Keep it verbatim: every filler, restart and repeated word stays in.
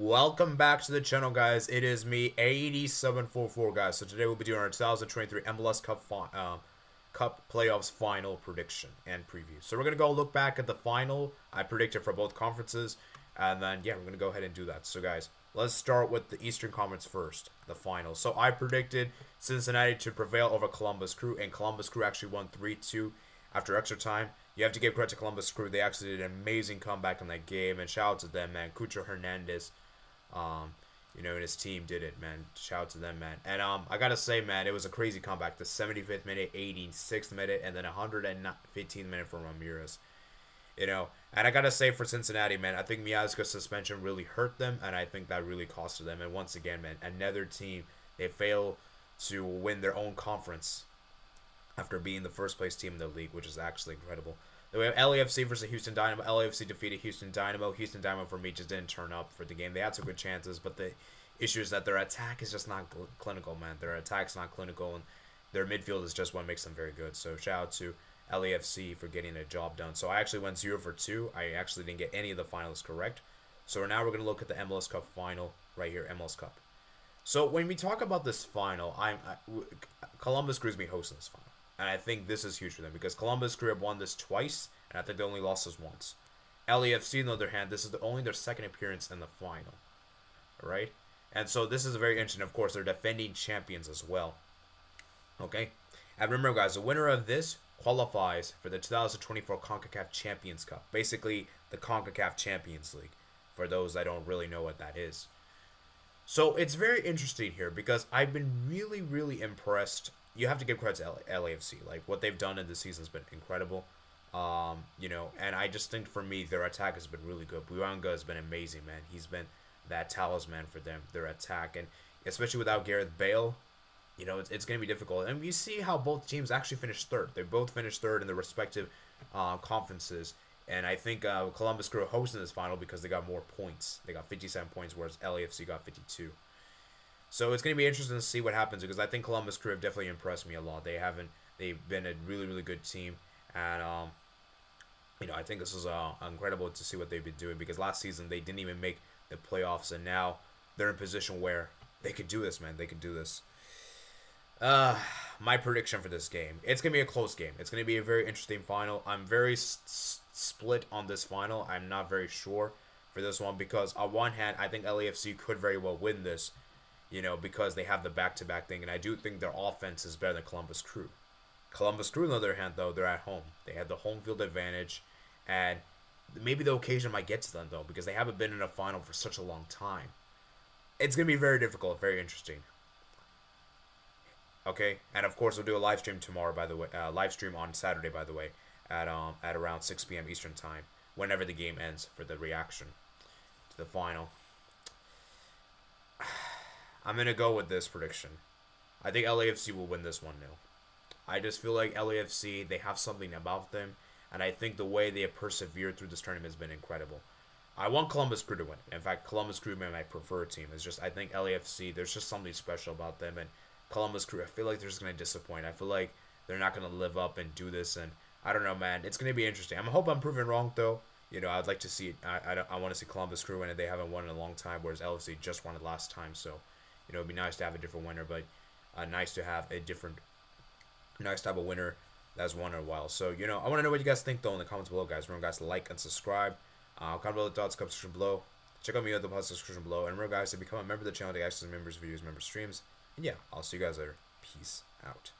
Welcome back to the channel, guys. It is me, eighty-seven forty-four, guys. So today we'll be doing our two thousand twenty-three M L S Cup uh, Cup Playoffs Final Prediction and Preview. So we're going to go look back at the final I predicted for both conferences. And then, yeah, we're going to go ahead and do that. So, guys, let's start with the Eastern Conference first, the final. So I predicted Cincinnati to prevail over Columbus Crew, and Columbus Crew actually won three two after extra time. You have to give credit to Columbus Crew. They actually did an amazing comeback in that game, and shout out to them, man. Kucho Hernandez, um, you know, and his team did it, man. Shout out to them, man. And um, I got to say, man, it was a crazy comeback. The seventy-fifth minute, eighty-sixth minute, and then one hundred fifteenth minute for Ramirez. You know, and I got to say for Cincinnati, man, I think Miazga's suspension really hurt them, and I think that really costed them. And once again, man, another team, they fail to win their own conference after being the first place team in the league, which is actually incredible. Then we have L A F C versus Houston Dynamo. L A F C defeated Houston Dynamo. Houston Dynamo, for me, just didn't turn up for the game. They had some good chances, but the issue is that their attack is just not clinical, man. Their attack's not clinical, and their midfield is just what makes them very good. So shout out to L A F C for getting a job done. So I actually went zero for two. I actually didn't get any of the finals correct. So now we're going to look at the M L S Cup final right here, M L S Cup. So when we talk about this final, I'm I, Columbus Crew's been hosting this final. And I think this is huge for them because Columbus Crew have won this twice, and I think they only lost this once. L A F C, on the other hand, this is the, only their second appearance in the final. All right? And so this is very interesting. Of course, they're defending champions as well. Okay? And remember, guys, the winner of this qualifies for the two thousand twenty-four CONCACAF Champions Cup. Basically, the CONCACAF Champions League, for those that don't really know what that is. So it's very interesting here because I've been really, really impressed. You have to give credit to L A F C. Like, what they've done in this season has been incredible. Um, you know, and I just think, for me, their attack has been really good. Buanga has been amazing, man. He's been that talisman for them, their attack. And especially without Gareth Bale, you know, it's, it's going to be difficult. And you see how both teams actually finished third. They both finished third in their respective uh, conferences. And I think uh, Columbus Crew hosted this final because they got more points. They got fifty-seven points, whereas L A F C got fifty-two. So it's going to be interesting to see what happens because I think Columbus Crew have definitely impressed me a lot. They haven't, they've been a really, really good team. And, um, you know, I think this is uh, incredible to see what they've been doing because last season they didn't even make the playoffs. And now they're in a position where they could do this, man. They could do this. Uh, my prediction for this game, it's going to be a close game. It's going to be a very interesting final. I'm very s split on this final. I'm not very sure for this one because on one hand, I think L A F C could very well win this. You know, because they have the back-to-back thing. And I do think their offense is better than Columbus Crew. Columbus Crew, on the other hand, though, they're at home. They had the home field advantage. And maybe the occasion might get to them, though, because they haven't been in a final for such a long time. It's going to be very difficult, very interesting. Okay? And, of course, we'll do a live stream tomorrow, by the way. Uh, live stream on Saturday, by the way, at, um, at around six P M Eastern Time, whenever the game ends, for the reaction to the final. I'm going to go with this prediction. I think L A F C will win this one nil. I just feel like L A F C, they have something about them, and I think the way they have persevered through this tournament has been incredible. I want Columbus Crew to win. In fact, Columbus Crew may be my preferred team. It's just, I think L A F C, there's just something special about them, and Columbus Crew, I feel like they're just going to disappoint. I feel like they're not going to live up and do this, and I don't know, man. It's going to be interesting. I hope I'm proven wrong, though. You know, I'd like to see it. I, I, don't, I want to see Columbus Crew win, and they haven't won in a long time, whereas L A F C just won it last time, so you know, it'd be nice to have a different winner, but uh, nice to have a different, nice to have a winner that's won in a while. So, you know, I want to know what you guys think, though, in the comments below, guys. Remember, guys, to like and subscribe. Uh, comment below the thoughts, comment section below. Check out me on the podcast description below. And remember, guys, to become a member of the channel, to access members' videos, member streams. And yeah, I'll see you guys later. Peace out.